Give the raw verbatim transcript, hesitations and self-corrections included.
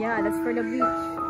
Yeah, that's for the beach.